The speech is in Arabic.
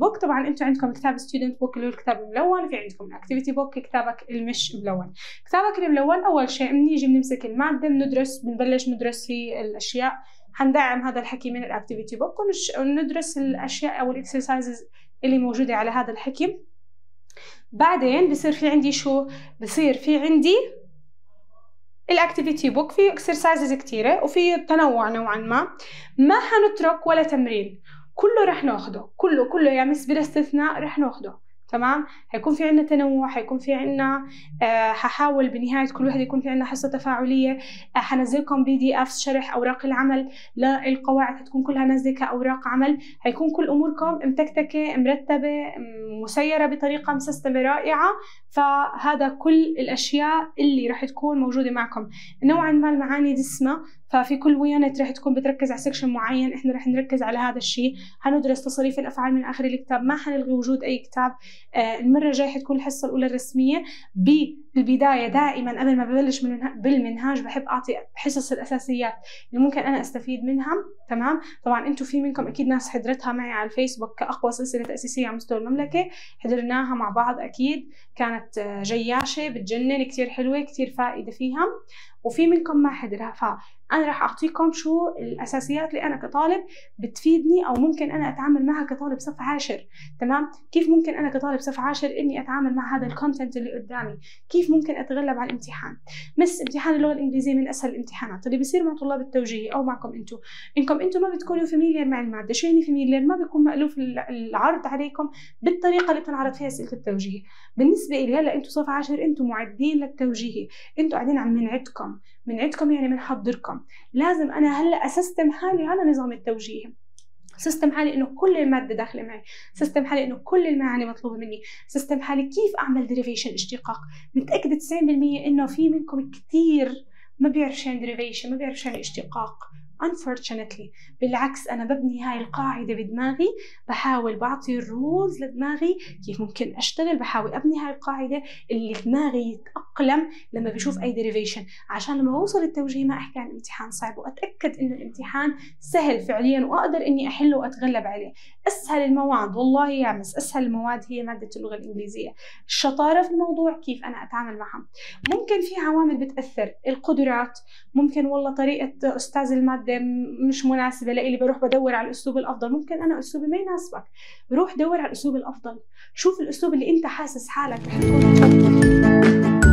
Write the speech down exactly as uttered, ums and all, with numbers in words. بوك. طبعا انتم عندكم كتاب ستودنت بوك اللي هو الكتاب الملون، في عندكم اكتيفيتي بوك كتابك المش ملون. كتابك الملون اول شيء بنيجي بنمسك الماده بندرس، بنبلش ندرس في الاشياء، حندعم هذا الحكي من الاكتيفيتي بوك وندرس الاشياء او الاكسرسايزز اللي موجوده على هذا الحكي. بعدين بصير في عندي شو؟ بصير في عندي الاكتيفيتي بوك في اكسرسايزز كثيره وفي تنوع نوعا ما، ما حنترك ولا تمرين، كله رح ناخده، كله كله يعني بلا استثناء رح ناخده. تمام؟ هيكون في عنا تنوع، هيكون في عنا آه ححاول بنهاية كل واحد يكون في عنا حصة تفاعلية، آه حنزلكم بي دي اف شرح اوراق العمل للقواعد، هتكون كلها نازلة كاوراق عمل، هيكون كل اموركم متكتكة مرتبة مسيرة بطريقة مسستمة رائعة. فهذا كل الاشياء اللي رح تكون موجودة معكم. نوعا ما المعاني دسمة، ففي كل ويونت رح تكون بتركز على سكشن معين، احنا رح نركز على هذا الشيء، حندرس تصريف الافعال من اخر الكتاب، ما حنلغي وجود اي كتاب. آه المرة الجاية حتكون الحصة الأولى الرسمية. بالبداية دائما قبل ما ببلش بالمنهاج بحب أعطي حصص الأساسيات اللي ممكن أنا أستفيد منها. تمام؟ طبعا أنتم في منكم أكيد ناس حضرتها معي على الفيسبوك كأقوى سلسلة تأسيسية على مستوى المملكة، حضرناها مع بعض أكيد، كانت جياشة بتجنن، كتير حلوة، كتير فائدة فيها، وفي منكم ما حضرها. فأنا راح أعطيكم شو الأساسيات اللي أنا كطالب بتفيدني أو ممكن أنا أتعامل معها كطالب صف عاشر. تمام؟ كيف ممكن أنا كطالب صف عاشر إني أتعامل مع هذا الكونتنت اللي قدامي، كيف ممكن أتغلب على الامتحان. مس امتحان اللغة الإنجليزية من أسهل الامتحانات اللي بيصير مع طلاب التوجيهي أو معكم أنتم، إنكم أنتم ما بتكونوا فاميليير مع المادة. شو يعني فاميليير؟ ما بيكون مألوف العرض عليكم بالطريقة اللي بتنعرض فيها أسئلة التوجيهي. بالنسبة لي هلا أنتم صف عاشر، أنتم معدين للتوجيهي، أنتم قاعدين عم منعدكم منعدكم يعني بنحضركم. لازم أنا هلا أسستم حالي على نظام التوجيهي، سيستم حالي انه كل الماده داخله معي، سيستم حالي انه كل المعاني مطلوبه مني، سيستم حالي كيف اعمل ديريفيشن اشتقاق. متاكده تسعين بالمية انه في منكم كثير ما بيعرفش يعني ديريفيشن، ما بيعرفش يعني اشتقاق. unfortunately بالعكس، انا ببني هاي القاعده بدماغي، بحاول بعطي الرولز لدماغي كيف ممكن اشتغل، بحاول ابني هاي القاعده اللي دماغي يتاقلم لما بشوف اي ديريفيشن، عشان لما اوصل التوجيه ما احكي عن امتحان صعب، واتاكد انه الامتحان سهل فعليا واقدر اني احله واتغلب عليه. اسهل المواد والله يا مس، اسهل المواد هي ماده اللغه الانجليزيه. الشطاره في الموضوع كيف انا اتعامل معها. ممكن في عوامل بتاثر، القدرات، ممكن والله طريقه استاذ الماده مش مناسبة لإلي، بروح بدور على الأسلوب الأفضل. ممكن أنا أسلوبي ما يناسبك، روح دور على الأسلوب الأفضل، شوف الأسلوب اللي أنت حاسس حالك رح تكون أفضل.